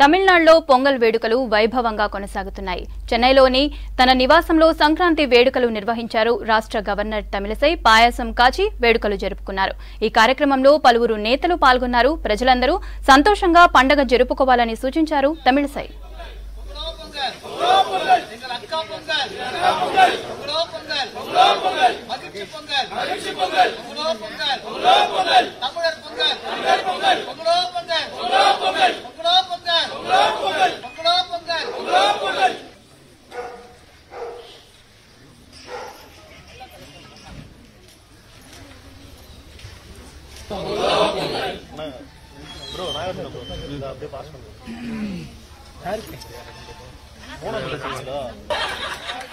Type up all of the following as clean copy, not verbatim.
Tamil Nadu Pongal Vedukalu Vaibhavanga Konasagutunnayi. Chennailoni Tana Nivasamlo Sankranti Vedukalu Nirvahincharu Rashtra Governor Tamilisai Payasam Kachi Vedukalu Jarupukunnaru. Ee Karyakramamlo Paluvuru Netalu Palgonnaru. Prajalandaru Santoshanga Pandaga Jarupukovalani Suchincharu Tamilisai.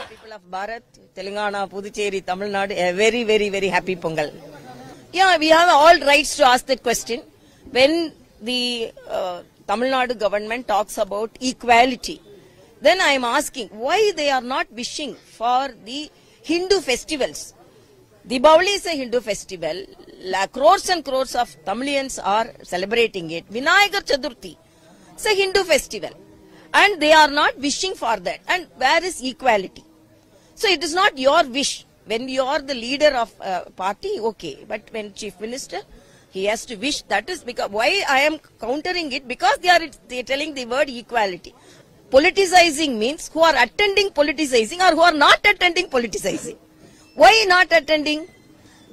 People of Bharat, Telangana, Puducherry, Tamil Nadu, a very, very, very happy Pongal. Yeah, we have all rights to ask that question. When the Tamil Nadu government talks about equality, then I am asking why they are not wishing for the Hindu festivals. Deepavali is a Hindu festival. Crores and crores of Tamilians are celebrating it. Vinayagar Chaturthi is a Hindu festival. And they are not wishing for that. And where is equality? So it is not your wish. When you are the leader of a party, okay. But when Chief Minister, he has to wish. That is because why I am countering it. Because they are telling the word equality. Politicizing means who are attending politicizing or who are not attending politicizing. Why not attending?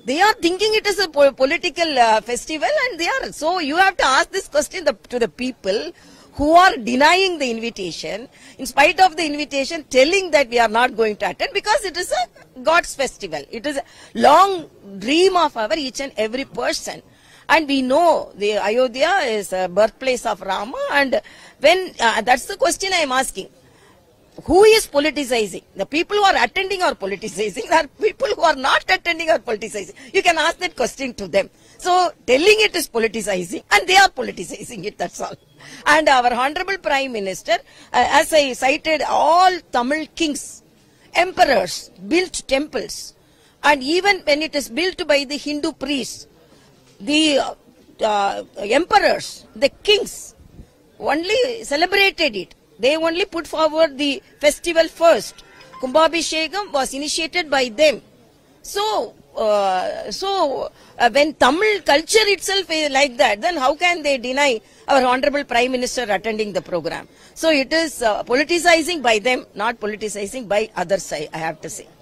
They are thinking it is a political festival and they are. So you have to ask this question to the people who are denying the invitation, in spite of the invitation, telling that we are not going to attend because it is a God's festival. It is a long dream of our each and every person. And we know the Ayodhya is a birthplace of Rama and when that's the question I am asking. Who is politicizing? The people who are attending are politicizing. There are people who are not attending are politicizing. You can ask that question to them. So telling it is politicizing and they are politicizing it, that's all. And our Honorable Prime Minister, as I cited, all Tamil kings, emperors, built temples. And even when it is built by the Hindu priests, the emperors, the kings only celebrated it. They only put forward the festival first. Kumbhabhishekam was initiated by them. So when Tamil culture itself is like that, then how can they deny our Honorable Prime Minister attending the program? So it is politicizing by them, not politicizing by others, I have to say.